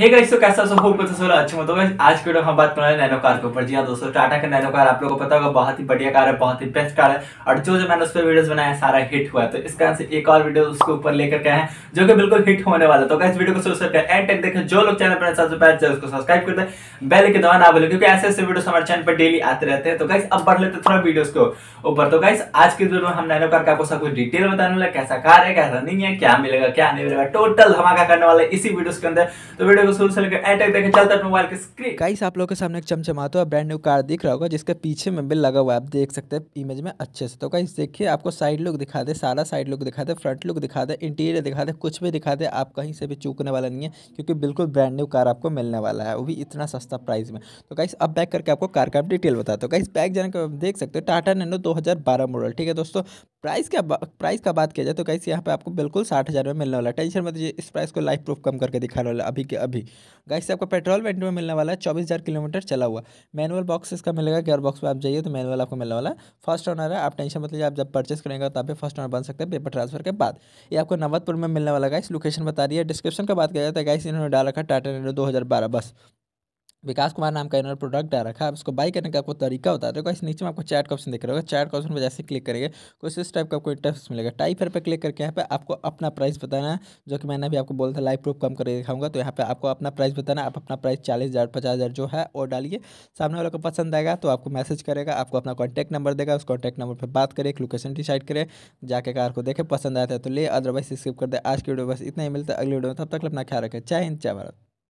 Hey guys, तो कैसा सब होप अच्छा होगा। गाइस आज के वीडियो हम बात कर रहे हैं नैनो कार के ऊपर। जी हां दोस्तों, टाटा का नैनो कार आप लोगों को पता होगा बहुत ही बढ़िया कार है, बहुत ही बेस्ट कार है और जो जो मैंने उस पर वीडियोस बनाया सारा हिट हुआ है। तो इस कारण से एक और वीडियो उसके ऊपर लेकर के आए हैं जो कि बिल्कुल हिट होने वाला है। तो गाइस वीडियो को शुरू से एंड तक देखें। जो लोग चैनल पर उसको सब्सक्राइब कर दें, बेल के दबाना ना भूलें क्योंकि ऐसे ऐसे वीडियोस हमारे चैनल पर डेली आते रहते हैं। तो गाइस अब बढ़ लेते थोड़ा वीडियोस को ऊपर। तो गाइस आज के वीडियो में हम नैनो कार का आपको सब कुछ डिटेल बताने वाला, कैसा कार है, कैसा नहीं है, क्या मिलेगा क्या नहीं मिलेगा, टोटल धमाका करने वाला इसी वीडियोस के अंदर। तो वीडियो गाइस आप लोगों के सामने एक चमचमाता हुआ ब्रांड न्यू कार दिख रहा होगा जिसके पीछे में बिल लगा हुआ है, आप देख सकते हैं इमेज में अच्छे से। तो गाइस देखिए, आपको साइड लुक दिखा दे, सारा साइड लुक दिखा दे, फ्रंट लुक दिखा दे, इंटीरियर दिखा दे, कुछ भी दिखा दे, आप कहीं से भी चूकने वाला नहीं है क्योंकि बिल्कुल ब्रांड न्यू कार आपको मिलने वाला है, वो भी इतना सस्ता प्राइस में। तो गाइस अब बैक करके आपको कार का डिटेल बताता हूं। गाइस बैक जाने के बाद देख सकते हो टाटा नैनो 2012 मॉडल। ठीक है दोस्तों, प्राइस का बात किया जाए तो गाइस यहाँ पे आपको बिल्कुल 60,000 में मिलने वाला है। टेंशन मत लीजिए, इस प्राइस को लाइफ प्रूफ कम करके दिखाने वाला अभी के अभी। गाइस आपको पेट्रोल वेंट में मिलने वाला है 24,000 किलोमीटर चला हुआ। मैनुअल बॉक्स इसका मिलेगा, गियर बॉक्स में आप जाइए तो मैनुअल आपको मिलने वाला है। फर्स्ट ओनर है, आप टेंशन मत लीजिए, आप जब परचेस करेंगे तो आप फर्स्ट ओनर बन सकते हैं पेपर ट्रांसफर के बाद। ये आपको नवतपुर में मिलने वाला। गाइस लोकेशन बता रही है, डिस्क्रिप्शन का बात किया जाता है गाइस इन्होंने डाल रखा टाटा नैनो 2012 बस, विकास कुमार नाम का इन्होंने प्रोडक्ट आ रखा है। उसको बाई करने का आपको तरीका बता देगा। इस नीचे में आपको चैट का ऑप्शन दिख रहा होगा, चैट का ऑप्शन पर जैसे क्लिक करेंगे कुछ इस टाइप का कोई इंटरफेस मिलेगा। टाइप पर क्लिक करके यहाँ पे आपको अपना प्राइस बताना है, जो कि मैंने अभी आपको बोला था लाइव प्रूफ कम करके दिखाऊंगा। तो यहाँ पे आपको अपना प्राइस बताना, आप अपना प्राइस 40,000 50,000 जो है और डालिए। सामने वाले को पसंद आएगा तो आपको मैसेज करेगा, आपको अपना कॉन्टैक्ट नंबर देगा, उस कॉन्टैक्ट नंबर पर बात करें, एक लोकेशन डिसाइड करें, जाके कार को देखें, पसंद आता है तो ले, अदरवाइज स्किप कर दे। आज की वीडियो बस इतना ही, मिलता है अगली वीडियो में। तब तक अपना ख्याल रखें। जय हिंद, जय भारत।